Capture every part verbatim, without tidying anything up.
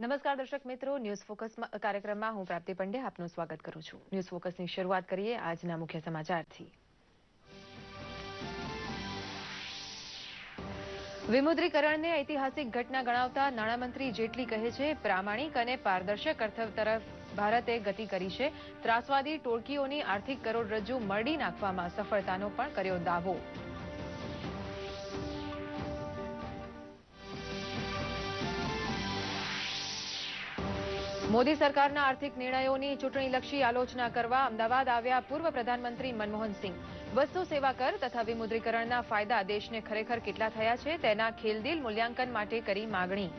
નમસ્કાર દર્શક મિત્રો, ન્યૂઝ ફોકસ કાર્યક્રમમાં હું પ્રાપ્તિ પંડ્યા આપનું સ્વાગત કરું છું. ન્યૂઝ ફોકસની શરૂઆત કરીએ આજના મુખ્ય સમાચારથી. વિમુદ્રીકરણને ઐતિહાસિક ઘટના ગણાવતા નાણામંત્રી જેટલી કહે છે, પ્રામાણિક અને પારદર્શક અર્થતંત્ર તરફ ભારતે ગતિ કરી છે. ત્રાસવાદી ટોળકીઓની આર્થિક કરોડરજ્જુ મળી નાખવામાં સફળતાનો પણ કર્યો દાવો. મોદી સરકારના આર્થિક નિર્ણયોની ચૂંટણીલક્ષી આલોચના કરવા અમદાવાદ આવ્યા પૂર્વ પ્રધાનમંત્રી મનમોહન સિંહ. વસ્તુ સેવા કર તથા વિમુદ્રીકરણના ફાયદા દેશને ખરેખર કેટલા થયા છે તેના ખેલદિલ મૂલ્યાંકન માટે કરી માગણી.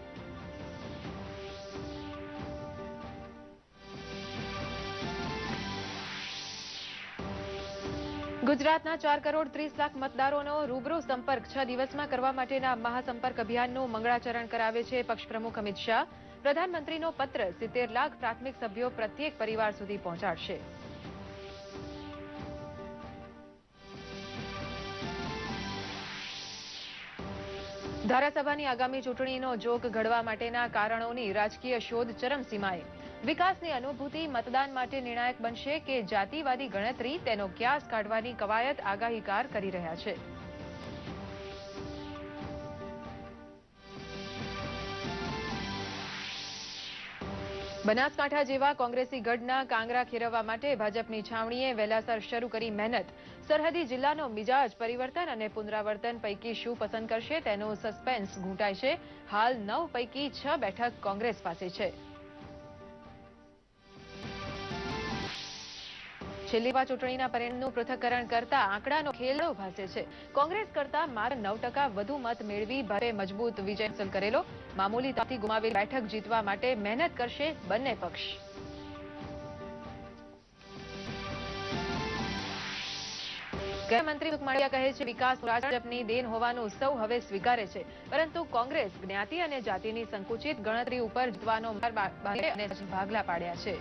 ગુજરાતના ચાર કરોડ ત્રીસ લાખ મતદારોનો રૂબરૂ સંપર્ક છ દિવસમાં કરવા માટેના મહાસંપર્ક અભિયાનનું મંગળાચરણ કરાવે છે પક્ષપ્રમુખ અમિત શાહ. પ્રધાનમંત્રીનો પત્ર સિત્તેર લાખ પ્રાથમિક સભ્યો પ્રત્યેક પરિવાર સુધી પહોંચાડશે. ધારાસભાની આગામી ચૂંટણીનો જોગ ઘડવા માટેના કારણોની રાજકીય શોધ ચરમસીમાએ. વિકાસની અનુભૂતિ મતદાન માટે નિર્ણાયક બનશે કે જાતિવાદી ગણતરી, તેનો ક્યાસ કાઢવાની કવાયત આગાહીકાર કરી રહ્યા છે. બનાસકાંઠા જેવા કોંગ્રેસી ગઢના કાંગરા ખેરવવા માટે ભાજપની છાવણીએ વહેલાસર શરૂ કરી મહેનત. સરહદી જિલ્લાનો મિજાજ પરિવર્તન અને પુનરાવર્તન પૈકી શું પસંદ કરશે તેનો સસ્પેન્સ ઘૂંટાય છે. હાલ નવ પૈકી છ બેઠક કોંગ્રેસ પાસે છે. છેલ્લી વાર ચૂંટણીના પરિણામનું પૃથ્થકરણ કરતા આંકડાનો ખેલો ભાસે છે. કોંગ્રેસ કરતા માત્ર નવ ટકા વધુ મત મેળવી ભારે મજબૂત વિજય હાંસલ કરેલો. મામૂલી તાથી ગુમાવેલ બેઠક જીતવા માટે મહેનત કરશે બંને પક્ષ. ગૃહમંત્રી માંડવિયા કહે છે, વિકાસ ભાજપની દેન હોવાનું સૌ હવે સ્વીકારે છે, પરંતુ કોંગ્રેસ જ્ઞાતિ અને જાતિની સંકુચિત ગણતરી ઉપર જીતવાનો ભાગલા પાડ્યા છે.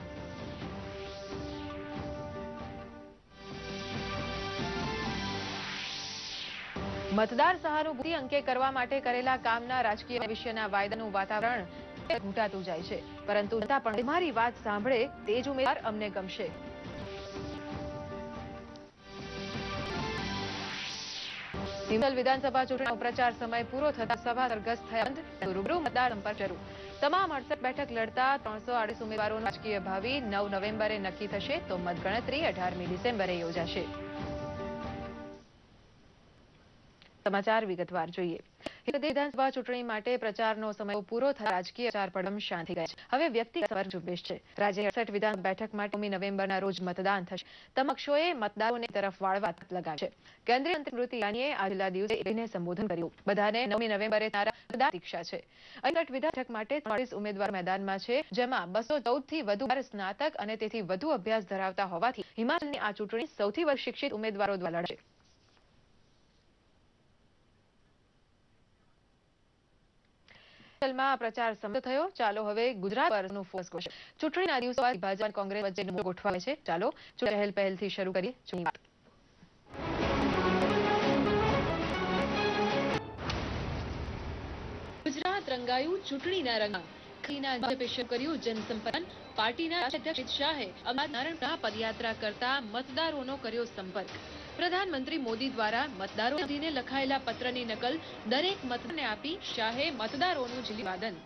મતદાર સહાનુભૂતિ અંકે કરવા માટે કરેલા કામના રાજકીય ભવિષ્યના વાયદાનું વાતાવરણ ઘૂંટાતું જાય છે, પરંતુ જનતા પણ અમારી વાત સાંભળે તે જ ઉમેદવાર અમને ગમશે. હિમાચલ વિધાનસભા ચૂંટણીનો પ્રચાર સમય પૂરો થતા સભા સરઘસ થયા બંધ. રૂબરૂ મતદાર સંપર્ક શરૂ. તમામ અડસઠ બેઠક લડતા ત્રણસો આડત્રીસ ઉમેદવારોનું રાજકીય ભાવિ નવ નવેમ્બરે નક્કી થશે, તો મતગણતરી અઢારમી ડિસેમ્બરે યોજાશે. સમાચાર વિગતવાર જોઈએ. વિધાનસભા ચૂંટણી માટે પ્રચારનો સમય પૂરો થતા રાજકીય પ્રચાર પડઘમ શાંત થઈ ગયા છે. હવે વ્યક્તિગત વર્ગ ઝુંબેશ છે. રાજ્યની અડસઠ વિધાનસભા બેઠક માટે નવમી નવેમ્બરના રોજ મતદાન થશે. તમામ પક્ષોએ મતદારોને તરફ વાળવા હાથ લગાવ્યા છે. કેન્દ્રીય મંત્રી સ્મૃતિ ઈરાનીએ આજના દિવસે એકને સંબોધન કર્યું. બધાને નવમી નવેમ્બરે તારા મતદાન દીક્ષા છે. અડસઠ વિધાનસભા બેઠક માટે ત્રીસ ઉમેદવાર મેદાનમાં છે, જેમાં બસો ચૌદ થી વધુ સ્નાતક અને તેથી વધુ અભ્યાસ ધરાવતા હોવાથી હિમાચલની આ ચૂંટણી સૌથી વધુ શિક્ષિત ઉમેદવારો દ્વારા લડાશે. માં પ્રચાર સમાપ્ત થયો. ચાલો હવે ગુજરાત પરનો ફોકસ કરીએ. ચૂંટણીના દિવસો બાદ ભાજપ કોંગ્રેસ વચ્ચે મોર ગોઠવાય છે. ચાલો ચૂંટણી પહેલથી શરૂ કરીએ. ચૂંટણી વાત. ગુજરાત રંગાયું ચૂંટણીના રંગમાં. ખરીના ભાજપે શરૂ કર્યું જનસંપર્ક. પાર્ટીના અધ્યક્ષ અમિત શાહે અમદાવાદ પદયાત્રા કરતા મતદારોનો કર્યો સંપર્ક. પ્રધાનમંત્રી મોદી દ્વારા મતદારોને લખાયેલા પત્રની નકલ દરેક મતદારને આપી શાહે મતદારોનું જિલ્લાવાદન.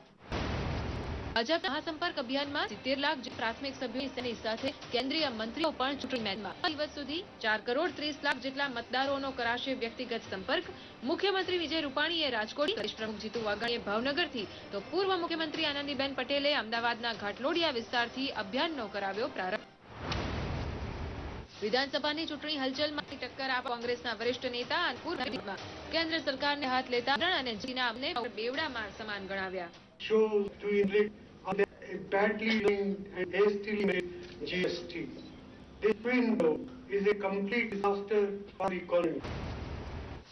ભાજપ મહાસંપર્ક અભિયાનમાં સિત્તેર લાખ પ્રાથમિક સભ્યોની સાથે કેન્દ્રીય મંત્રીઓ પણ ચૂંટણી મેદાનમાં. આ દિવસ સુધી ચાર કરોડ ત્રીસ લાખ જેટલા મતદારોનો કરાશે વ્યક્તિગત સંપર્ક. મુખ્યમંત્રી વિજય રૂપાણીએ રાજકોટ, પ્રમુખ જીતુ વાઘાણીએ ભાવનગરથી, તો પૂર્વ મુખ્યમંત્રી આનંદીબેન પટેલે અમદાવાદના ઘાટલોડિયા વિસ્તારથી અભિયાનનો કરાવ્યો પ્રારંભ. વિધાનસભાની ચૂંટણી હલચલમાં ટક્કર આપવા કોંગ્રેસના વરિષ્ઠ નેતા અને પૂર્વ કેન્દ્ર સરકારને હાથ લેતા અને જીનામને બેવડામાં સમાન ગણાવ્યા.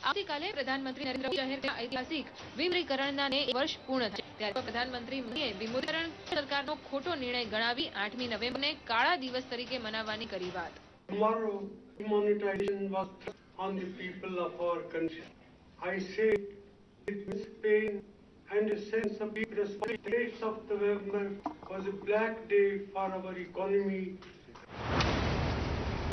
આવતીકાલે પ્રધાનમંત્રી નરેન્દ્ર મોદી જાહેર કરેલા ઐતિહાસિક વિમુદ્રીકરણના એક વર્ષ પૂર્ણ થશે. ત્યારે પ્રધાનમંત્રી મોદીએ વિમુદ્રીકરણ સરકારનો ખોટો નિર્ણય ગણાવી આઠમી નવેમ્બરને કાળા દિવસ તરીકે મનાવવાની કરી વાત. Tomorrow demonetization was thrust on the people of our country. I say it with pain and a sense of big responsibility of the government was a black day for our economy.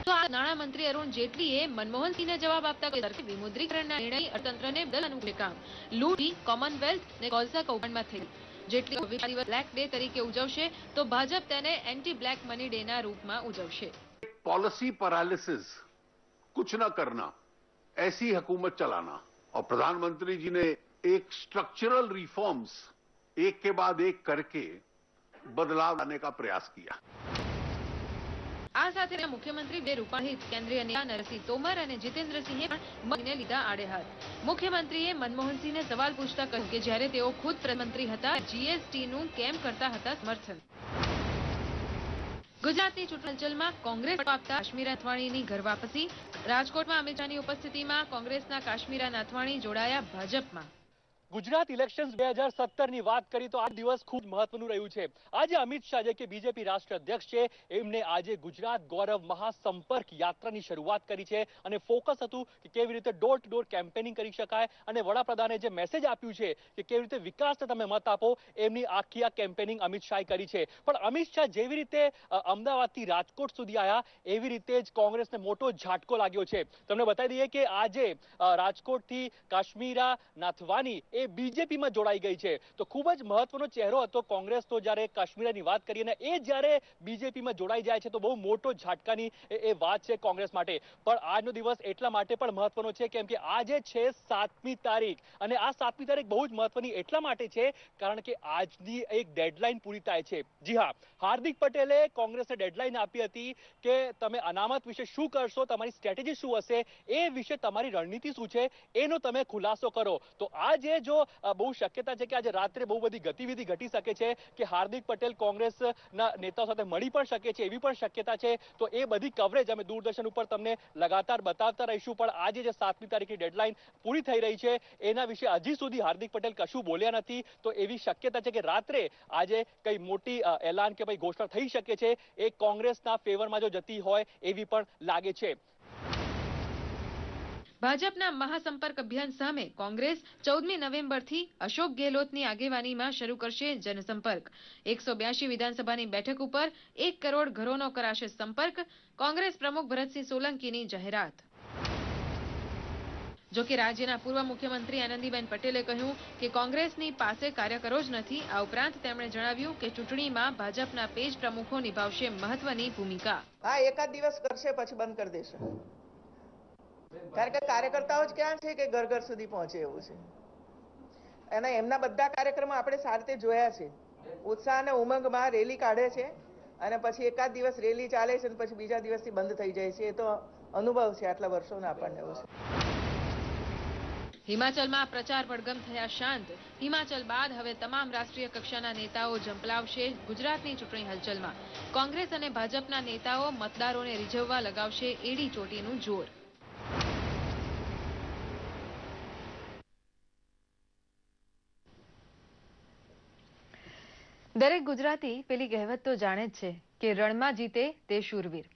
તો આ નાણામંત્રી અરુણ જેટલીએ મનમોહન સિંહને જવાબ આપતા કહ્યું કે વિમુદ્રીકરણના નિર્ણય અર્થતંત્રને બદલવાનું કામ લૂંટી કોમનવેલ્થ ને કોલસા કૌભાંડમાં થયું. જેટલી આ દિવસ બ્લેક ડે તરીકે ઉજવશે તો ભાજપ તેને એન્ટી બ્લેક મની ડે ના રૂપમાં ઉજવશે. પોલિસી પેરાલિસિસ कुछ ना करना, ऐसी हुकूमत चलाना. और प्रधानमंत्री जी ने एक स्ट्रक्चरल रिफॉर्म्स एक के बाद एक करके बदलाव लाने का प्रयास किया. આ સાથે મુખ્યમંત્રી બે રૂપાણી કેન્દ્રીય નેતા નરસિંહ તોમર અને જીતેન્દ્રસિંહે પણ મનને લીધા આડે હાથ. મુખ્યમંત્રીએ મનમોહનસિંહને સવાલ પૂછતા કહ્યું કે જ્યારે તેઓ ખુદ પ્રધાનમંત્રી હતા જીએસટીનું કેમ કરતા હતા સમર્થન. ગુજરાતની ચૂંટણીમાં કોંગ્રેસ આપતા કાશ્મીર નાથવાણીની ઘર વાપસી. રાજકોટમાં અમિત શાહની ઉપસ્થિતિમાં કોંગ્રેસના કાશ્મીર નાથવાણી જોડાયા ભાજપમાં. ગુજરાત ઇલેક્શન્સ બે હજાર સત્તરની વાત કરી તો આ દિવસ ખૂબ મહત્વનું રહ્યું છે. આજે અમિત શાહ જે કે બીજેપી રાષ્ટ્રીય અધ્યક્ષ છે એમને આજે ગુજરાત ગૌરવ મહાસંપર્ક યાત્રાની શરૂઆત કરી છે અને ફોકસ હતું કે કેવી રીતે ડોર ટુ ડોર કેમ્પેનિંગ કરી શકાય અને વડાપ્રધાને જે મેસેજ આપ્યું છે કે કેવી રીતે વિકાસને તમે મત આપો એમની આખી આ કેમ્પેનિંગ અમિત શાહે કરી છે. પણ અમિત શાહ જેવી રીતે અમદાવાદથી રાજકોટ સુધી આવ્યા એવી રીતે જ કોંગ્રેસને મોટો ઝાટકો લાગ્યો છે. તમને બતાવી દઈએ કે આજે રાજકોટથી કાશ્મીરા નાથવાની એ બીજેપીમાં જોડાઈ ગઈ છે. તો ખૂબ જ મહત્વનો ચહેરો હતો કોંગ્રેસનો જ્યારે કાશ્મીરની વાત કરીએ ને એ જ્યારે બીજેપીમાં જોડાઈ જાય છે તો બહુ મોટો ઝાટકાની એ વાત છે કોંગ્રેસ માટે. પણ આજનો દિવસ એટલા માટે પણ મહત્વનો છે કેમ કે આજે છે સાતમી તારીખ અને આ સાતમી તારીખ બહુ જ મહત્વની એટલા માટે છે કારણ કે આજની એક ડેડલાઇન પૂરી થાય છે. જી હા, હાર્દિક પટેલે કોંગ્રેસને ડેડલાઇન આપી હતી કે તમે અનામત વિશે શું કરશો, તમારી સ્ટ્રેટેજી શું હશે, એ વિશે તમારી રણનીતિ શું છે એનો તમે ખુલાસો કરો. તો આજે જો બહુ શક્યતા છે કે આજે રાત્રે બહુ બધી ગતિવિધિ ઘટી શકે છે કે હાર્દિક પટેલ કોંગ્રેસના નેતાઓ સાથે મળી પણ શકે છે એવી પણ શક્યતા છે. તો એ બધી કવરેજ અમે દૂરદર્શન ઉપર તમને લગાતાર બતાવતા રહીશું. પણ આજે જે સાતમી તારીખની ડેડલાઇન પૂરી થઈ રહી છે એના વિશે હજી સુધી હાર્દિક પટેલ કશું બોલ્યા નથી. તો એવી શક્યતા છે કે રાત્રે આજે કંઈ મોટી એલાન કે ભાઈ ઘોષણા થઈ શકે છે એ કોંગ્રેસના ફેવરમાં જો જતી હોય એવી પણ લાગે છે. ભાજપના મહાસંપર્ક અભિયાન સામે કોંગ્રેસ ચૌદમી નવેમ્બરથી અશોક ગેહલોતની આગેવાનીમાં શરૂ કરશે જનસંપર્ક. એકસો બ્યાસી વિધાનસભાની બેઠક ઉપર એક કરોડ ઘરોનો કરાશે સંપર્ક. કોંગ્રેસ પ્રમુખ ભરતસિંહ સોલંકીની જાહેરાત. જોકે રાજ્યના પૂર્વ મુખ્યમંત્રી આનંદીબેન પટેલે કહ્યું કે કોંગ્રેસની પાસે કાર્યકરો જ નથી. આ ઉપરાંત તેમણે જણાવ્યું કે ચૂંટણીમાં ભાજપના પેજ પ્રમુખો નિભાવશે મહત્વની ભૂમિકા. હા, એકાદ દિવસ કરશે પછી બંધ કરી દેશે. કારણ કે કાર્યકર્તાઓ જ ક્યાં છે કે ઘર ઘર સુધી પહોંચે એવું છે અને એમના બધા કાર્યક્રમો આપણે સારી રીતે જોયા છે. ઉત્સાહ અને ઉમંગમાં રેલી કાઢે છે અને પછી એકાદ દિવસ રેલી ચાલે છે અને પછી બીજા દિવસથી બંધ થઈ જાય છે. એ તો અનુભવ છે આટલા વર્ષોનો આપણને એવો છે. હિમાચલમાં પ્રચાર પડઘમ થયા શાંત. હિમાચલ બાદ હવે તમામ રાષ્ટ્રીય કક્ષાના નેતાઓ ઝંપલાવશે ગુજરાતની ચૂંટણી હલચલમાં. કોંગ્રેસ અને ભાજપના નેતાઓ મતદારોને રીઝવવા લગાવશે એડી ચોટીનું જોર. દરેક ગુજરાતી પેલી કહેવત તો જાણે જ છે કે રણમાં જીતે તે શૂરવીર.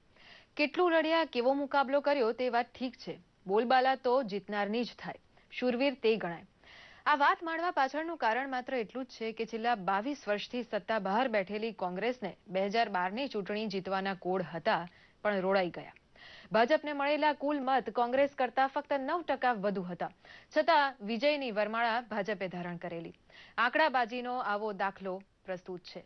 કેટલું લડ્યા, કેવો મુકાબલો કર્યો તે વાત ઠીક છે, બોલબાલા તો જીતનારની જ થાય, શૂરવીર તે ગણાય. આ વાત માણવા પાછળનું કારણ માત્ર એટલું જ છે કે છેલ્લા બાવીસ વર્ષથી સત્તા બહાર બેઠેલી કોંગ્રેસને બે હજાર બારની ચૂંટણી જીતવાના કોડ હતા પણ રોડાઈ ગયા. ભાજપને મળેલા કુલ મત કોંગ્રેસ કરતા ફક્ત નવ ટકા વધુ હતા, છતાં વિજયની વરમાળા ભાજપે ધારણ કરેલી. આંકડાબાજીનો આવો દાખલો પ્રસ્તુત છે.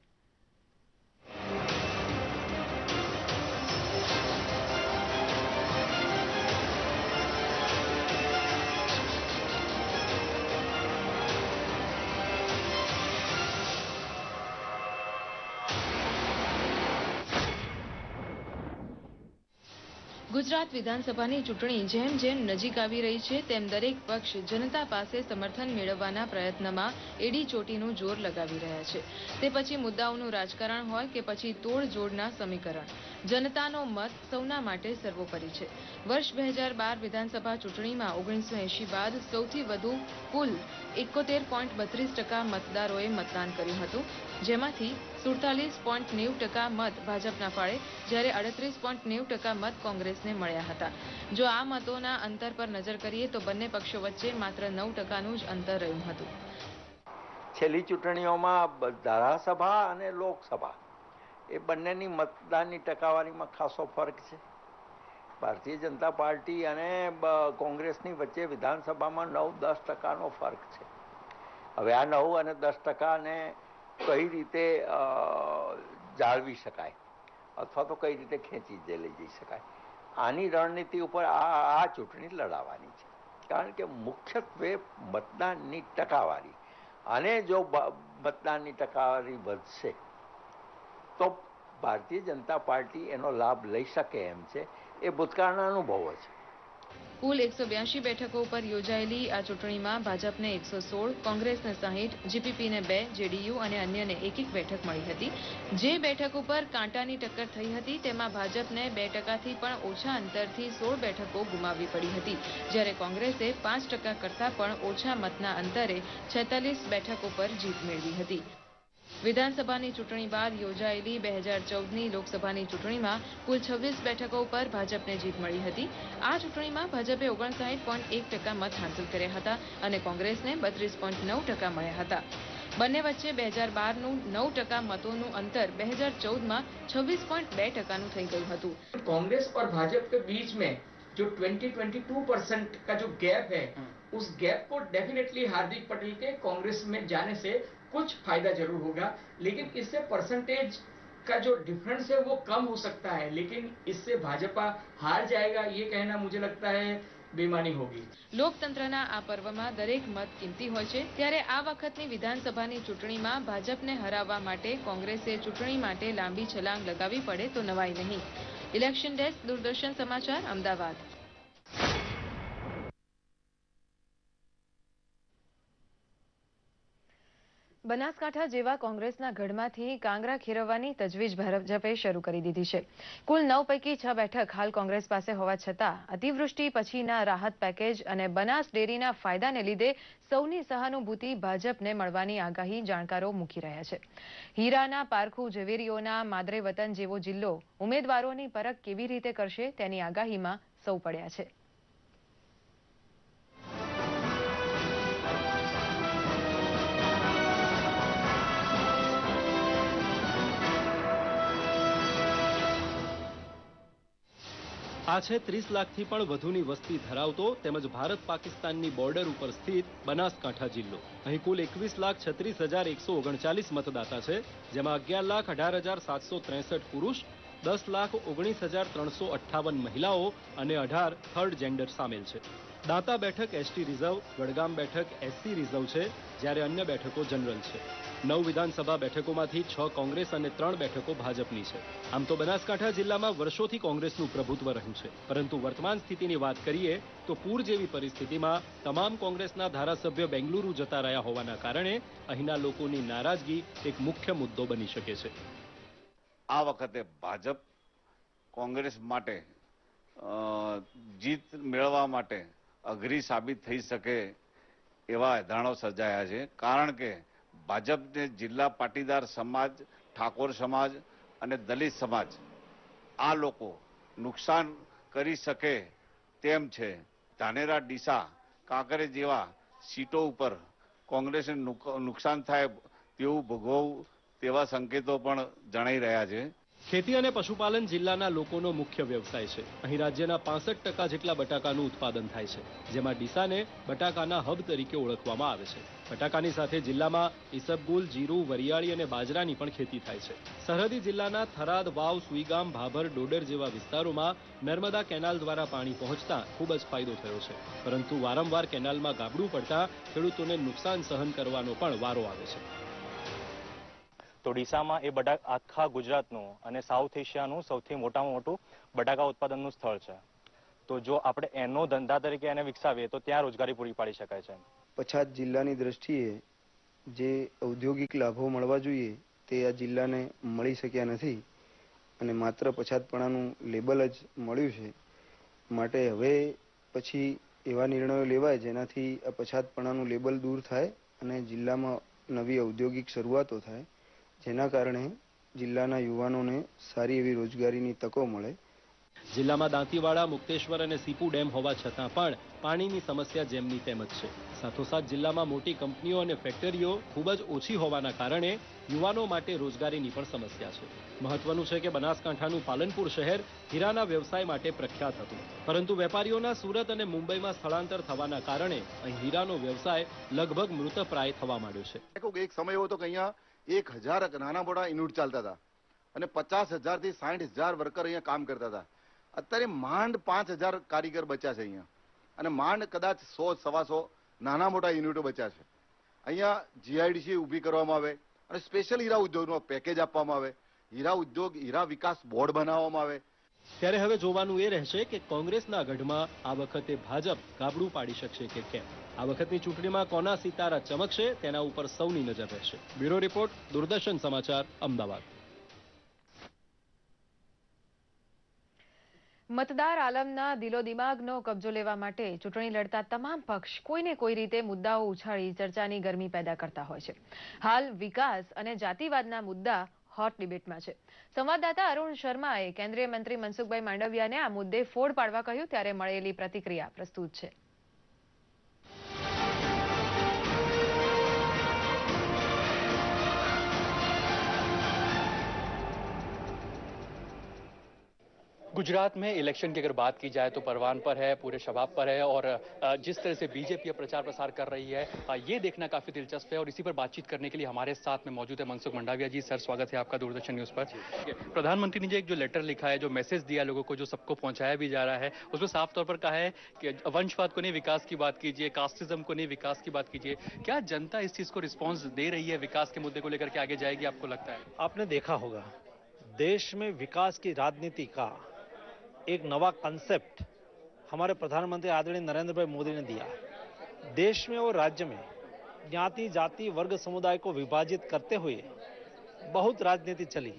ગુજરાત વિધાનસભાની ચૂંટણી જેમ જેમ નજીક આવી રહી છે તેમ દરેક પક્ષ જનતા પાસે સમર્થન મેળવવાના પ્રયત્નમાં એડી ચોટીનું જોર લગાવી રહ્યા છે. તે પછી મુદ્દાઓનું રાજકારણ હોય કે પછી તોડજોડના સમીકરણ, જનતાનો મત સૌના માટે સર્વોપરી છે. વર્ષ બે હજાર બાર વિધાનસભા ચૂંટણીમાં ઓગણીસો એંશી બાદ સૌથી વધુ કુલ એકોતેર પોઈન્ટ બત્રીસ ટકા મતદારોએ મતદાન કર્યું હતું, જેમાંથી સુડતાલીસ પોઈન્ટ નેવું ટકા મત ભાજપના ફાળે જ્યારે અડત્રીસ પોઈન્ટ નેવું ટકા મત કોંગ્રેસને મળ્યા હતા. જો આ મતોના અંતર પર નજર કરીએ તો બંને પક્ષો વચ્ચે માત્ર નવ ટકાનું જ અંતર રહ્યું હતું. छेल्ली चूंटणीओमां धारासभा अने लोकसभा ए बंनेनी मतदाननी टकावारीमां खासो फरक छे। भारतीय जनता पार्टी अने कोंग्रेसनी वच्चे विधानसभामां नौ दस टकानो फरक छे। हवे आ नौ अने दस टकाने कई रीते जाळवी शकाय अथवा तो कई रीते खेंची लई जई शकाय आनी रणनीति उपर आ आ चूंटणी लड़ावानी छे, कारण के मुख्यत्वे मतदाननी टकावारी अने जो मतदाननी टकावारी वधशे तो भारतीय जनता पार्टी एनो लाभ लई शके एम छे। ए भूतकाळना अनुभव छे। कुल एक सौ ब्यासी बैठकों पर योजायेली आ चूंटणी में भाजप ने एक सौ सोल, कांग्रेस ने साइठ, जीपीपी ने बे, जेडीयू और अन्य ने एक एक बैठक मिली थी। जे बैठक पर कांटा की टक्कर थी थी तेमां भाजप ने बे टका थी पण ओछा अंतर थी सोल बैठकों गुमावी पड़ी थी, जयरे कांग्रेसे पांच टका करता पण ओछा मतना अंतरे छेतालीस बैठकों पर जीत मेळवी हती। विधानसभानी चूंटणी बाद योजायेली बे हज़ार चौदह लोकसभानी चूंटणी में कुल छब्बीस बैठकों पर भाजपने जीत मिली थी। आ चूंटणी में भाजपे ओगणसाइठ पॉइंट एक टका मत हासिल कर्या हता अने कांग्रेसने बत्रीस पॉइंट नौ टका मळ्या हता। बने वच्चे बे हज़ार बारह नुं नौ टका मतों अंतर बे हज़ार चौदह में छब्बीस पॉइंट बे टका थई गयुं हतुं। कांग्रेस और भाजपा के बीच में जो बीस बाईस परसेंट का जो गैप है, उस गैप को डेफिनेटली हार्दिक पटेल के कांग्रेस में जाने से कुछ फायदा जरूर होगा, लेकिन इससे परसेंटेज का जो डिफरेंस है वो कम हो सकता है, लेकिन इससे भाजपा हार जाएगा ये कहना मुझे लगता है बेमानी होगी। लोकतंत्रना आ पर्वमां दरेक मत किंमती होय छे, त्यारे आ वखतनी विधानसभानी चूंटणीमां भाजपने हराववा माटे कांग्रेसे चूंटणी माटे लांबी छलांग लगावी पड़े तो नवाई नहीं। इलेक्शन डेस्क, दूरदर्शन समाचार, अमदावाद। बनासकांठा जेवा कांग्रेसना गढ़मांथी कांगरा खेरववानी तजवीज भाजपे शुरू करी दीधी छे। कुल नौ पैकी छ बैठक हाल कांग्रेस पासे होवा छतां अतिवृष्टि पछीना राहत पैकेज अने बनास डेरीना फायदाने लीधे सौनी सहानुभूति भाजपने मळवानी आगाही जाणकारो मूकी रह्या छे। हीराना पारखू झवेरीओना मादरे वतन जेवो जिल्लो उमेदवारोनी परख केवी रीते करशे तेनी आगाहीमां सौ पड्या छे। आछे तीस लाख थी पण वधुनी वस्ती धरावतो तेमज भारत पाकिस्ताननी बॉर्डर उपर स्थित बनासकांठा जिल्लो अहीं कुल एकवीस लाख छत्रीस हजार एक सौ ओगणचालीस मतदाता है, जेमां अगियार लाख अठार हजार सात सौ त्रेसठ पुरुष, दस लाख ओगनीस हजार त्रण सौ अठावन महिलाओं और अठार थर्ड जेंडर सामेल है। दाता बैठक एसटी रिजर्व, गड़गाम बैठक एससी रिजर्व है, जयरे अन्य बैठकों जनरल है। नौ विधानसभा बैठकों में छ कांग्रेस और त्रण बैठकों भाजपनी है। आम तो बनासकांठा जिला में वर्षो थी कांग्रेसनु प्रभुत्व रह्युं है, परंतु वर्तमान स्थिति की बात करिए तो पूर जेवी परिस्थिति में तमाम कांग्रेसना धारासभ्य बेंगलुरु जता रह्या होवाना कारणे अहींना लोकोनी नाराजगी एक मुख्य मुद्दो बनी शके छे। आ वखते भाजप कांग्रेस माटे जीत मेळवा माटे अघरी साबित थई सके एवा एधाणो सर्जाया छे, कारण के भाजपने जिल्ला पाटीदार समाज, ठाकोर समाज अने दलित समाज आ लोको नुकसान करी सके तेम छे। धानेरा, डीसा, कांकरेज जेवा सीटों पर कांग्रेस नुकसान थाय तेवुं भोगवुं तेवा संकेतों पण जणाई रह्या छे। खेती और पशुपालन जिल्लाना लोकोनो मुख्य व्यवसाय है। अहीं राज्यना पांसठ टका जेटला बटाकानुं उत्पादन थाय छे, जेमां डीसाने बटाकाना हब तरीके ओळखवामां आवे छे। बटाकानी साथे जिल्लामां ईसबगुल, जीरु, वरियाळी अने बाजरानी पण खेती थाय छे। सरहदी जिल्लाना थराद, वाव, सुईगाम, भाभर, डोडर जेवा विस्तारोमां नर्मदा केनाल द्वारा पाणी पहोंचता खूब ज फायदो थयो छे, परंतु वारंवार केनालमां गाबडुं पड़ता खेडूतोने नुकसान सहन करवानो पण वारो आवे छे। तो डीसामां ए बटाका आखा गुजरातनुं अने साउथ एशियानुं सौथी मोटामां मोटुं बटाका उत्पादननुं स्थळ छे। तो जो आपणे एनो धंधा तरीके एने विकसावीए तो त्यां रोजगारी पूरी पाडी शकाय छे। पछात जिल्लानी द्रष्टिए जे औद्योगिक लाभो मळवा जोईए ते आ जिल्लाने मळी शक्या नथी अने मात्र पछातपणानुं लेबल ज मळ्युं छे, माटे हवे पछी एवा निर्णयो लेवाय जेनाथी आ पछातपणानुं लेबल दूर थाय अने जिल्लामां नवी औद्योगिक शरूआतो थाय, जेना कारणे जिल्लाना युवानोने सारी एवी रोजगारीनी तको मळे। જિલ્લામાં દાંતીવાડા, મુક્તેશ્વર અને સીપુ ડેમ હોવા છતાં પણ પાણીની સમસ્યા જેમની તેમ જ છે. સાથોસાથ જિલ્લામાં મોટી કંપનીઓ અને ફેક્ટરીઓ ખૂબ જ ઓછી હોવાના કારણે યુવાનો માટે રોજગારીની પણ સમસ્યા છે. મહત્વનું છે કે બનાસકાંઠાનું પાલનપુર શહેર હીરાના વ્યવસાય માટે પ્રખ્યાત હતું, પરંતુ વેપારીઓના સુરત અને મુંબઈમાં સ્થળાંતર થવાના કારણે અહીં હીરાનો વ્યવસાય લગભગ મૃતપ્રાય થવા માંડ્યો છે. એક સમય એવો હતો કે અહીંયા એક હજાર નાના મોટા યુનિટ ચાલતા હતા અને પચાસ હજાર થી સાઠ હજાર વર્કર અહીંયા કામ કરતા હતા. અત્યારે માંડ પાંચ હજાર કારીગર બચ્યા છે અહીંયા, અને માંડ કદાચ સો સવા સો નાના મોટા યુનિટો બચ્યા છે. અહીંયા જીઆઈડીસી ઊભી કરવામાં આવે અને સ્પેશિયલ હીરા ઉદ્યોગનો પેકેજ આપવામાં આવે, હીરા ઉદ્યોગ હીરા વિકાસ બોર્ડ બનાવવામાં આવે. ત્યારે હવે જોવાનું એ રહેશે કે કોંગ્રેસના ગઢમાં આ વખતે ભાજપ ગાબડું પાડી શકશે કે કેમ. આ વખતની ચૂંટણીમાં કોના સિતારા ચમકશે તેના ઉપર સૌની નજર રહેશે. બ્યુરો રિપોર્ટ, દૂરદર્શન સમાચાર, અમદાવાદ. મતદાર આલમના દિલોદિમાગનો કબજો લેવા માટે ચૂંટણી લડતા તમામ પક્ષ કોઈને કોઈ રીતે મુદ્દાઓ ઉછાળી ચર્ચાની ગરમી પેદા કરતા હોય છે. હાલ વિકાસ અને જાતિવાદના મુદ્દા હોટ ડિબેટમાં છે. સંવાદદાતા અરુણ શર્માએ કેન્દ્રીય મંત્રી મનસુખભાઈ માંડવિયાને આ મુદ્દે ફોડ પાડવા કહ્યું, ત્યારે મળેલી પ્રતિક્રિયા પ્રસ્તુત છે. गुजरात में इलेक्शन की अगर बात की जाए तो परवान पर है, पूरे शबाब पर है, और जिस तरह से बीजेपी प्रचार प्रसार कर रही है ये देखना काफी दिलचस्प है. और इसी पर बातचीत करने के लिए हमारे साथ में मौजूद है मनसुख मंडाविया जी. सर, स्वागत है आपका दूरदर्शन न्यूज़ पर. प्रधानमंत्री ने जो एक जो लेटर लिखा है, जो मैसेज दिया लोगों को, जो सबको पहुंचाया भी जा रहा है, उसमें साफ तौर पर कहा है कि वंशवाद को नहीं विकास की बात कीजिए, कास्टिज्म को नहीं विकास की बात कीजिए. क्या जनता इस चीज़ को रिस्पॉन्स दे रही है? विकास के मुद्दे को लेकर के आगे जाएगी आपको लगता है? आपने देखा होगा देश में विकास की राजनीति का एक नवा कंसेप्ट हमारे प्रधानमंत्री आदरणीय नरेंद्र भाई मोदी ने दिया. देश में और राज्य में ज्ञाति जाति वर्ग समुदाय को विभाजित करते हुए बहुत राजनीति चली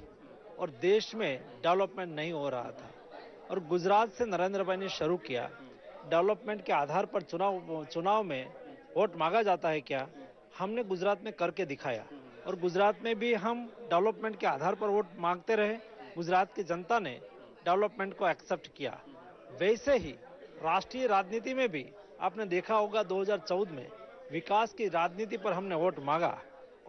और देश में डेवलपमेंट नहीं हो रहा था. और गुजरात से नरेंद्र भाई ने शुरू किया, डेवलपमेंट के आधार पर चुनाव चुनाव में वोट मांगा जाता है क्या, हमने गुजरात में करके दिखाया. और गुजरात में भी हम डेवलपमेंट के आधार पर वोट मांगते रहे, गुजरात की जनता ने डेवलपमेंट को एक्सेप्ट किया. वैसे ही राष्ट्रीय राजनीति में भी आपने देखा होगा दो हज़ार चौदह में विकास की राजनीति पर हमने वोट मांगा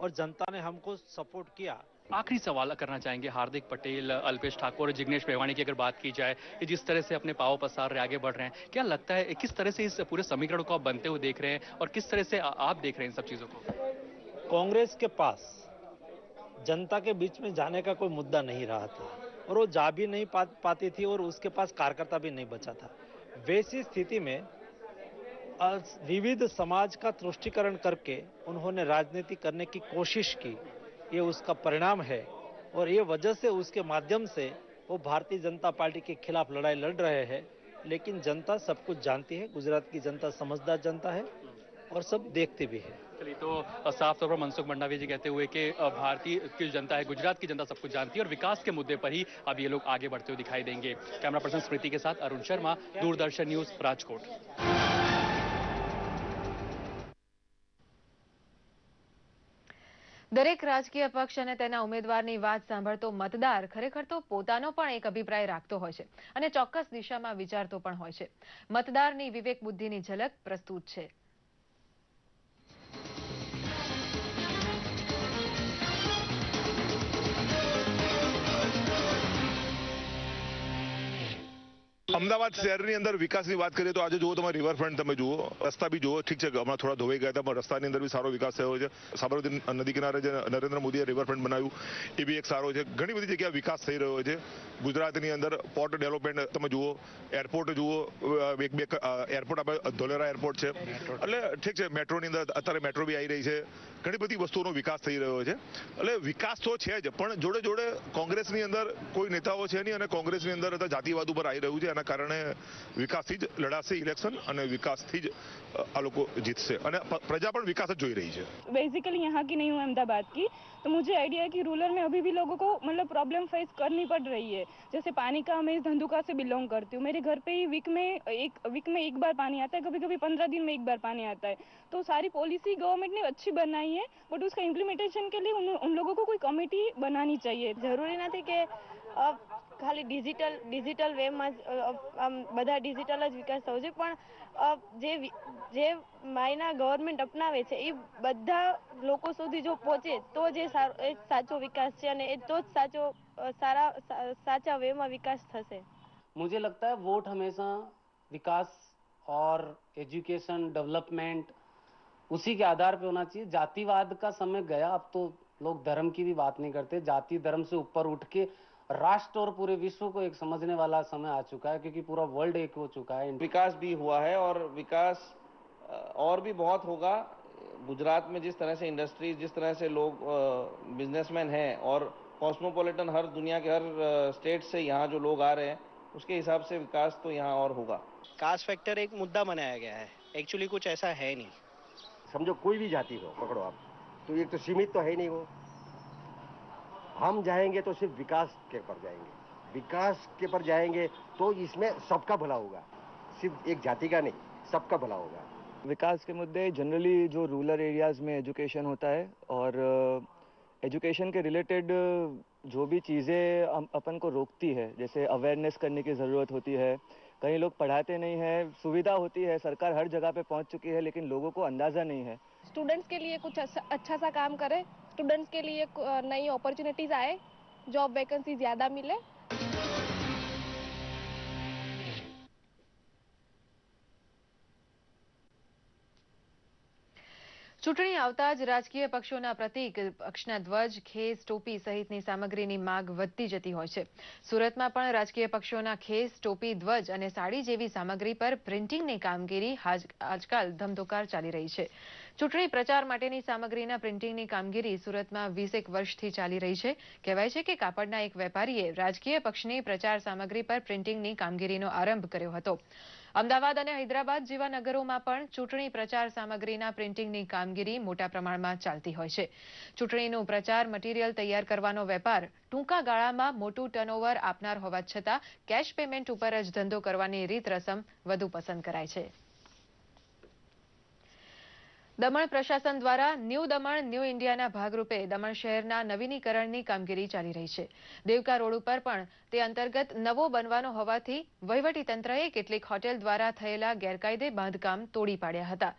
और जनता ने हमको सपोर्ट किया. आखिरी सवाल करना चाहेंगे, हार्दिक पटेल, अल्पेश ठाकुर, जिग्नेश मेवाणी की अगर बात की जाए, जिस तरह से अपने पाव पसार रहे आगे बढ़ रहे हैं, क्या लगता है किस तरह से इस पूरे समीकरण को आप बनते हुए देख रहे हैं और किस तरह से आप देख रहे हैं इन सब चीज़ों को? कांग्रेस के पास जनता के बीच में जाने का कोई मुद्दा नहीं रहा था और वो जा भी नहीं पा, पाती थी और उसके पास कार्यकर्ता भी नहीं बचा था. वैसी स्थिति में विविध समाज का तुष्टिकरण करके उन्होंने राजनीति करने की कोशिश की, ये उसका परिणाम है. और ये वजह से उसके माध्यम से वो भारतीय जनता पार्टी के खिलाफ लड़ाई लड़ रहे हैं. लेकिन जनता सब कुछ जानती है, गुजरात की जनता समझदार जनता है और सब देखते भी है. चलिए, तो साफ तौर पर मनसुख मंडाविया जी कहते हुए कि भारतीय की जनता है, गुजरात की जनता सब कुछ जानती है और विकास के मुद्दे पर ही अब ये लोग आगे बढ़ते हुए दिखाई देंगे. कैमरा पर्सन स्मृति के साथ अरुण शर्मा, दूरदर्शन न्यूज़, राजकोट. દરેક રાજકીય પક્ષ અને તેના ઉમેદવારની વાત સાંભળતો મતદાર ખરેખર તો પોતાનો પણ એક અભિપ્રાય રાખતો હોય છે અને ચોક્કસ દિશામાં વિચારતો પણ હોય છે. મતદારની વિવેક બુદ્ધિની ઝલક પ્રસ્તુત છે. अमदावाद शहर की अंदर विकास की बात करिए तो आज जो तुम रिवरफ्रंट तब जुओ, रस्ता भी जुओ, ठीक है, हमारा थोड़ा धोवाई गया था पर रस्ता अंदर भी सारो विकास थयो. साबरमती नदी किनारे नरेंद्र मोदी रिवरफ्रंट बनाव्यु, ये भी एक सारो है. घनी बड़ी जगह विकास थई रह्यो छे गुजरात की अंदर. पोर्ट डेवलपमेंट तब जुओ, एरपोर्ट जुओ, एक बे एरपोर्ट आप धोलेरा एरपोर्ट है एटले ठीक है. मेट्रो की अंदर अत्यारे मेट्रो भी आई रही है. घनी बड़ी वस्तुओं विकास थई रह्यो छे एटले विकास तो है ज, पण जोड़े जोड़े कांग्रेस की अंदर कोई नेताओं है नहीं, कांग्रेस की अंदर जातिवाद पर आई रह्यु है. विकास थी लड़ाशे इलेक्शन और विकास थी आ लोग जीतशे. प्रजा पर विकास जोई रही है. बेसिकली यहाँ की नहीं हूँ, अहमदाबाद की, तो मुझे आइडिया है कि रूरल में अभी भी लोगों को मतलब प्रॉब्लम फेस करनी पड़ रही है. जैसे पानी का, मैं धंधुका से बिलोंग करती हूँ, मेरे घर पे ही वीक में एक वीक में एक बार पानी आता है, कभी कभी पंद्रह दिन में एक बार पानी आता है. तो सारी पॉलिसी गवर्नमेंट ने अच्छी बनाई है, बट उसका इम्प्लीमेंटेशन के लिए उन, उन लोगों को कोई कमेटी बनानी चाहिए. जरूरी नहीं कि ખાલી ડિજિટલ ડિજિટલ વેમાં જ આમ બધા ડિજિટલ જ વિકાસ થયો છે, પણ જે જે માયના ગવર્મેન્ટ અપનાવે છે એ બધા લોકો સુધી જો પહોંચે તો જે સાચો વિકાસ છે અને એ તો જ સાચો સારા સાચા વેમાં વિકાસ થશે। मुझे लगता है वोट हमेशा विकास और एजुकेशन डेवलपमेंट उसी के आधार पे होना चाहिए। जातिवाद का समय गया, अब तो लोग धर्म की भी बात नहीं करते। जाति धर्म से ऊपर उठ के राष्ट्र और पूरे विश्व को एक समझने वाला समय आ चुका है, क्योंकि पूरा वर्ल्ड एक हो चुका है। विकास भी हुआ है और विकास और भी बहुत होगा। गुजरात में जिस तरह से इंडस्ट्रीज, जिस तरह से लोग बिजनेसमैन हैं और कॉस्मोपोलिटन हर दुनिया के हर स्टेट से यहाँ जो लोग आ रहे हैं, उसके हिसाब से विकास तो यहाँ और होगा। कास्ट फैक्टर एक मुद्दा बनाया गया है, एक्चुअली कुछ ऐसा है नहीं। समझो कोई भी जाति हो पकड़ो आप, तो एक तो सीमित तो है ही नहीं। वो हम जाएंगे तो सिर्फ विकास के पर जाएंगे, विकास के पर जाएंगे तो इसमें सबका भला होगा, सिर्फ एक जाति का नहीं, सबका भला होगा। विकास के मुद्दे जनरली जो रूरल एरियाज में एजुकेशन होता है और एजुकेशन के रिलेटेड जो भी चीज़ें अपन को रोकती है, जैसे अवेयरनेस करने की ज़रूरत होती है, कई लोग पढ़ाते नहीं है, सुविधा होती है, सरकार हर जगह पे पहुंच चुकी है लेकिन लोगों को अंदाज़ा नहीं है। स्टूडेंट्स के लिए कुछ अच्छा सा काम करें, स्टूडेंट्स के लिए नई अपॉर्चुनिटीज़ आए, जॉब वैकेंसी ज़्यादा मिले। ચૂંટણી આવતા જ રાજકીય પક્ષોના પ્રતીક પક્ષના ધ્વજ, ખેસ, ટોપી સહિતની સામગ્રીની માંગ વધતી જતી હોય છે। સુરતમાં પણ રાજકીય પક્ષોના ખેસ, ટોપી, ધ્વજ અને સાડી જેવી સામગ્રી પર પ્રિન્ટિંગની કામગીરી આજકાલ ધમધોકાર ચાલી રહી છે। ચૂંટણી પ્રચાર માટેની સામગ્રીના પ્રિન્ટિંગની કામગીરી સુરતમાં વીસેક વર્ષથી ચાલી રહી છે। કહેવાય છે કે કાપડના એક વેપારીએ રાજકીય પક્ષની પ્રચાર સામગ્રી પર પ્રિન્ટિંગની કામગીરીનો આરંભ કર્યો હતો। અમદાવાદ અને હૈદરાબાદ જેવા નગરોમાં પણ ચૂંટણી પ્રચાર સામગ્રીના પ્રિન્ટિંગની કામગીરી મોટા પ્રમાણમાં ચાલતી હોય છે। ચૂંટણીનો પ્રચાર મટીરીયલ તૈયાર કરવાનો વેપાર ટૂંકા ગાળામાં મોટું ટર્નઓવર આપનાર હોવા છતાં કેશ પેમેન્ટ ઉપર જ ધંધો કરવાની રીત રસમ વધુ પસંદ કરાય છે। દમણ પ્રશાસન દ્વારા ન્યૂ દમણ ન્યૂ ઇન્ડિયાના ભાગરૂપે દમણ શહેરના નવીનીકરણની કામગીરી ચાલી રહી છે। દેવકા રોડ ઉપર પણ તે અંતર્ગત નવો બનવાનો હોવાથી વહીવટીતંત્રએ કેટલીક હોટેલ દ્વારા થયેલા ગેરકાયદે બાંધકામ તોડી પાડ્યા હતા।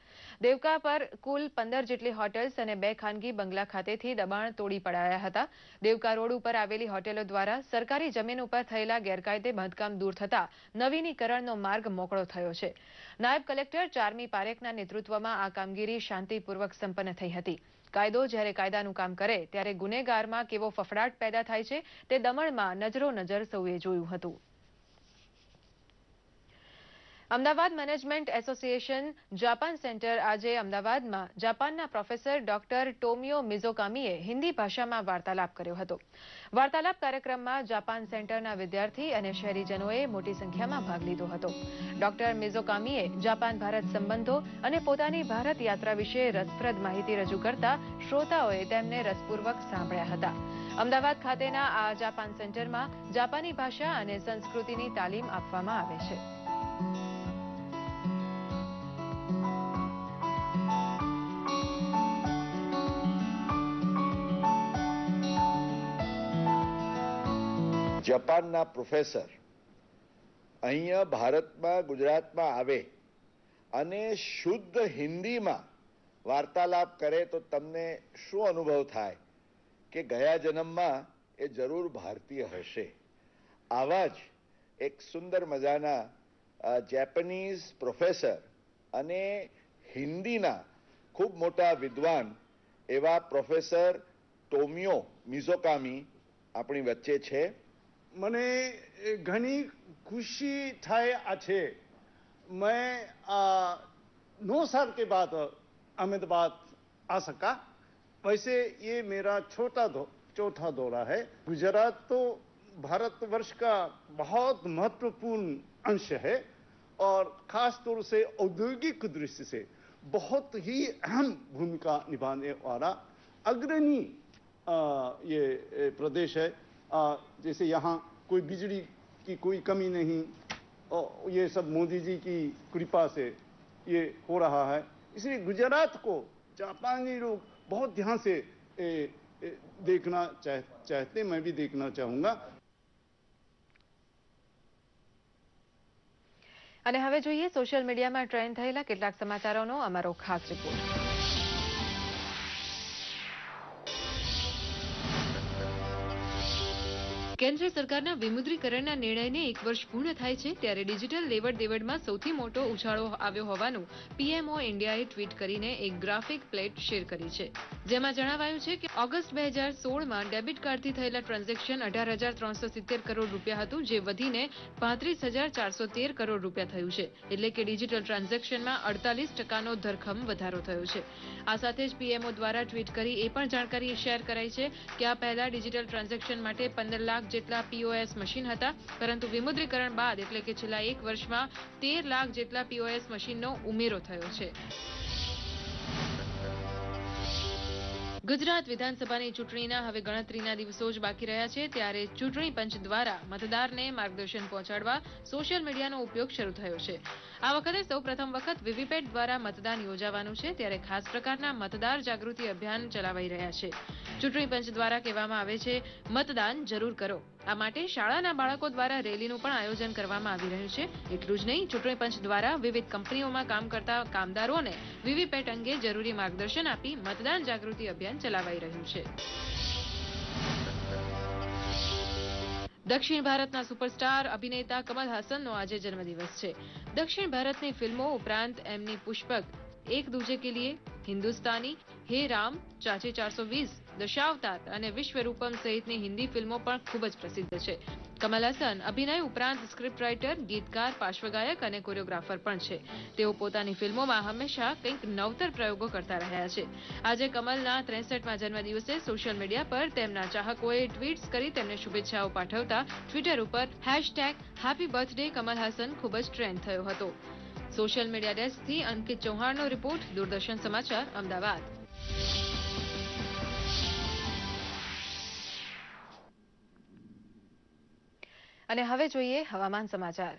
દેવકા પર કુલ પંદર જેટલી હોટેલ્સ અને બે ખાનગી બંગલા ખાતેથી દબાણ તોડી પડાયા હતા। દેવકા રોડ ઉપર આવેલી હોટેલો દ્વારા સરકારી જમીન ઉપર થયેલા ગેરકાયદે બાંધકામ દૂર થતાં નવીનીકરણનો માર્ગ મોકળો થયો છે। નાયબ કલેક્ટર ચારમી પારેખના નેતૃત્વમાં આ કામગીરી શાંતિપૂર્વક સંપન્ન થઈ હતી। કાયદો જ્યારે કાયદાનું કામ કરે ત્યારે ગુનેગારમાં કેવો ફફડાટ પેદા થાય છે તે દમણમાં નજરો નજર સૌએ જોયું હતું। Ahmedabad management association Japan centre આજે અમદાવાદમાં જાપાનના પ્રોફેસર ડોક્ટર ટોમિયો મિઝોકામીએ હિન્દી ભાષામાં વાર્તાલાપ કર્યો હતો। વાર્તાલાપ કાર્યક્રમમાં જાપાન સેન્ટરના વિદ્યાર્થી અને શહેરીજનોએ મોટી સંખ્યામાં ભાગ લીધો હતો। ડોક્ટર મિઝોકામીએ જાપાન ભારત સંબંધો અને પોતાની ભારત યાત્રા વિશે રસપ્રદ માહિતી રજૂ કરતા શ્રોતાઓએ તેમને રસપૂર્વક સાંભળ્યા હતા। અમદાવાદ ખાતેના આ જાપાન સેન્ટરમાં જાપાની ભાષા અને સંસ્કૃતિની તાલીમ આપવામાં આવે છે। જાપાનના પ્રોફેસર અહીંયા ભારતમાં ગુજરાતમાં આવે અને શુદ્ધ હિન્દીમાં વાર્તાલાપ કરે તો તમને શું અનુભવ થાય કે ગયા જન્મમાં એ જરૂર ભારતીય હશે। આવા જ એક સુંદર મજાના જેપનીઝ પ્રોફેસર અને હિન્દીના ખૂબ મોટા વિદ્વાન એવા પ્રોફેસર ટોમિયો મિઝોકામી આપણી વચ્ચે છે। મને ઘણી ખુશી થઈ છે। મેં નવ સાલ કે બાદ અમદાવાદ આ સકા। વૈસે યે મેરા છોટા દો ચોથા દોરા હૈ। ગુજરાત તો ભારત વર્ષ કા બહોત મહત્વપૂર્ણ અંશ હૈ और खास तौर से औद्योगिक दृष्टि से बहुत ही अहम भूमिका निभाने वाला अग्रणी ये प्रदेश है। आ, जैसे यहाँ कोई बिजली की कोई कमी नहीं, और ये सब मोदी जी की कृपा से ये हो रहा है। इसलिए गुजरात को जापानी लोग बहुत ध्यान से ए, ए, देखना चाह, चाहते मैं भी देखना चाहूँगा। અને હવે જોઈએ સોશિયલ મીડિયામાં ટ્રેન્ડ થયેલા કેટલાક સમાચારોનો અમારો ખાસ રિપોર્ટ. કેન્દ્ર સરકારના વિમુદ્રીકરણના નિર્ણયને એક વર્ષ પૂર્ણ થાય છે ત્યારે ડિજિટલ લેવડ દેવડમાં સૌથી મોટો ઉછાળો આવ્યો હોવાનું પીએમઓ ઇન્ડિયાએ ટ્વીટ કરીને એક ગ્રાફિક પ્લેટ શેર કરી છે, જેમાં જણાવાયું છે કે ઓગસ્ટ બે હજાર સોળમાં ડેબિટ કાર્ડથી થયેલા ટ્રાન્ઝેક્શન અઢાર હજાર ત્રણસો સિત્તેર કરોડ રૂપિયા હતું, જે વધીને પાંત્રીસ હજાર ચારસો તેર કરોડ રૂપિયા થયું છે. એટલે કે ડિજિટલ ટ્રાન્ઝેક્શનમાં અડતાલીસ ટકાનો ધરખમ વધારો થયો છે. આ સાથે જ પીએમઓ દ્વારા ટ્વીટ કરી એ પણ જાણકારી શેર કરાઈ છે કે આ પહેલા ડિજિટલ ટ્રાન્ઝેક્શન માટે પંદર લાખ જેટલા પીઓએસ મશીન હતા, પરંતુ વિમુદ્રીકરણ બાદ એટલે કે છેલ્લા એક વર્ષમાં તેર લાખ જેટલા પીઓએસ મશીનનો ઉમેરો થયો છે. ગુજરાત વિધાનસભાની ચૂંટણીના હવે ગણતરીના દિવસો જ બાકી રહ્યા છે ત્યારે ચૂંટણી પંચ દ્વારા મતદારને માર્ગદર્શન પહોંચાડવા સોશિયલ મીડિયાનો ઉપયોગ શરૂ થયો છે. આ વખતે સૌ પ્રથમ વખત વીવીપેટ દ્વારા મતદાન યોજાવાનું છે ત્યારે ખાસ પ્રકારના મતદાર જાગૃતિ અભિયાન ચલાવાઈ રહ્યા છે. ચૂંટણી પંચ દ્વારા કહેવામાં આવે છે મતદાન જરૂર કરો. આ માટે શાળાના બાળકો દ્વારા રેલીનું પણ આયોજન કરવામાં આવી રહ્યું છે. એટલું જ નહીં, ચૂંટણી પંચ દ્વારા વિવિધ કંપનીઓમાં કામ કરતા કામદારોને વીવીપેટ અંગે જરૂરી માર્ગદર્શન આપી મતદાન જાગૃતિ અભિયાન ચલાવાઈ રહ્યું છે. દક્ષિણ ભારતના સુપરસ્ટાર અભિનેતા કમલ હાસનનો આજે જન્મદિવસ છે. દક્ષિણ ભારતની ફિલ્મો ઉપરાંત એમની પુષ્પક, એક દૂજે કે લીએ, હિન્દુસ્તાની, હે રામ, ચાચે ચારસો વીસ, દશાવતાર અને વિશ્વરૂપમ સહિતની હિન્દી ફિલ્મો પણ ખૂબ જ પ્રસિદ્ધ છે. કમલ હાસન અભિનય ઉપરાંત સ્ક્રિપ્ટ રાઇટર, ગીતકાર, પાર્શ્વગાયક અને કોરિયોગ્રાફર પણ છે. તેઓ પોતાની ફિલ્મોમાં હંમેશા કંઈક નવતર પ્રયોગો કરતા રહ્યા છે. આજે કમલના ત્રેસઠમાં જન્મદિવસે સોશિયલ મીડિયા પર તેમના ચાહકોએ ટ્વીટ્સ કરી તેમને શુભેચ્છાઓ પાઠવતા ટ્વિટર ઉપર hashtag happy birthday Kamal Haasan ખૂબ જ ટ્રેન્ડ થયો હતો. સોશિયલ મીડિયા ડેસ્કથી અંકિત ચૌહાણનો રિપોર્ટ, દૂરદર્શન સમાચાર, અમદાવાદ. અને હવે જોઈએ હવામાન સમાચાર.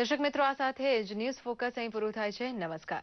દર્શક મિત્રો, આ સાથે જ ન્યૂઝ ફોકસ અહીં પૂરું થાય છે. નમસ્કાર.